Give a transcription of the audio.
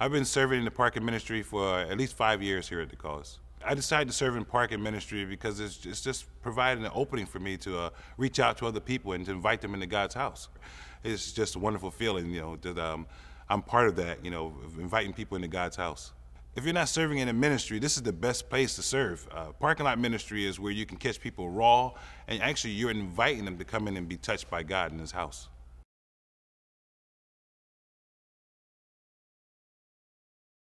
I've been serving in the parking ministry for at least 5 years here at the Coast. I decided to serve in parking ministry because it's just providing an opening for me to reach out to other people and to invite them into God's house. It's just a wonderful feeling, you know, that I'm part of that, you know, inviting people into God's house. If you're not serving in a ministry, this is the best place to serve. Parking lot ministry is where you can catch people raw, and actually you're inviting them to come in and be touched by God in His house.